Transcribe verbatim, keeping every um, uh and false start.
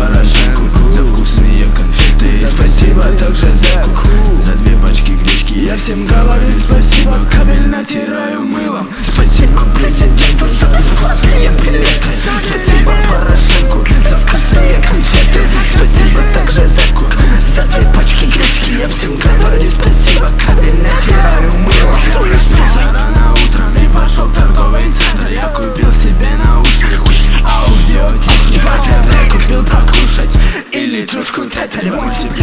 Порошенко за вкусные конфеты. Спасибо также зэку за две пачки гречки. Я всем говорю спасибо, кабель натираю мылом. Спасибо президенту за бесплатные билеты. Спасибо Порошенко за вкусные конфеты. Спасибо также зэку за две пачки гречки. Я всем говорю спасибо, кабель натираю мылом. Проснулся рано утром и пошел в торговый центр. Я купил себе наушники, аудиотехнику, купил покушать или трошку тетель.